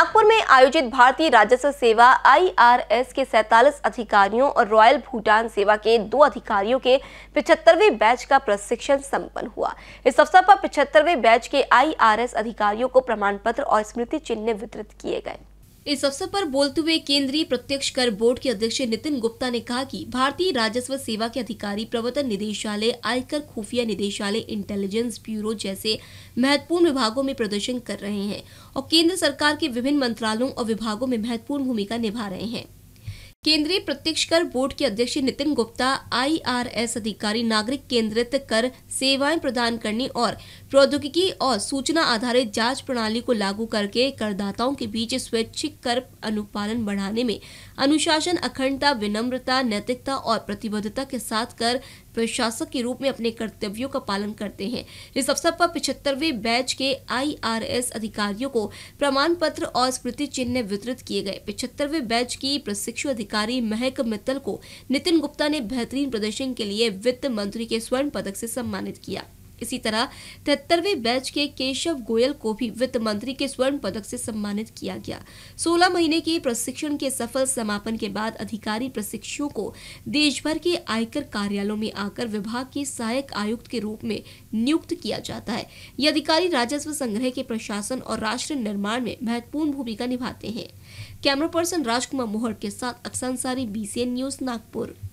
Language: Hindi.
नागपुर में आयोजित भारतीय राजस्व सेवा (आईआरएस) के 47 अधिकारियों और रॉयल भूटान सेवा के 2 अधिकारियों के 75वें बैच का प्रशिक्षण संपन्न हुआ। इस अवसर पर 75वें बैच के आईआरएस अधिकारियों को प्रमाण पत्र और स्मृति चिन्ह वितरित किए गए। इस अवसर पर बोलते हुए केंद्रीय प्रत्यक्ष कर बोर्ड के अध्यक्ष नितिन गुप्ता ने कहा कि भारतीय राजस्व सेवा के अधिकारी प्रवर्तन निदेशालय, आयकर खुफिया निदेशालय, इंटेलिजेंस ब्यूरो जैसे महत्वपूर्ण विभागों में प्रदर्शन कर रहे हैं और केंद्र सरकार के विभिन्न मंत्रालयों और विभागों में महत्वपूर्ण भूमिका निभा रहे हैं। केंद्रीय प्रत्यक्ष कर बोर्ड के अध्यक्ष नितिन गुप्ता आईआरएस अधिकारी नागरिक केंद्रित कर सेवाएं प्रदान करने और प्रौद्योगिकी और सूचना आधारित जांच प्रणाली को लागू करके करदाताओं के बीच स्वैच्छिक कर अनुपालन बढ़ाने में अनुशासन, अखंडता, विनम्रता, नैतिकता और प्रतिबद्धता के साथ कर प्रशासक के रूप में अपने कर्तव्यों का पालन करते हैं। इस अवसर पर 75वें बैच के आईआरएस अधिकारियों को प्रमाण पत्र और स्मृति चिन्ह वितरित किए गए। 75वें बैच की प्रशिक्षु अधिकारी महक मित्तल को नितिन गुप्ता ने बेहतरीन प्रदर्शन के लिए वित्त मंत्री के स्वर्ण पदक से सम्मानित किया। इसी तरह 73वें बैच के केशव गोयल को भी वित्त मंत्री के स्वर्ण पदक से सम्मानित किया गया। 16 महीने के प्रशिक्षण के सफल समापन के बाद अधिकारी प्रशिक्षुओं को देश भर के आयकर कार्यालयों में आकर विभाग के सहायक आयुक्त के रूप में नियुक्त किया जाता है। ये अधिकारी राजस्व संग्रह के प्रशासन और राष्ट्र निर्माण में महत्वपूर्ण भूमिका निभाते हैं। कैमरा पर्सन राज मोहर के साथ अक्सर अंसारी, BCN न्यूज, नागपुर।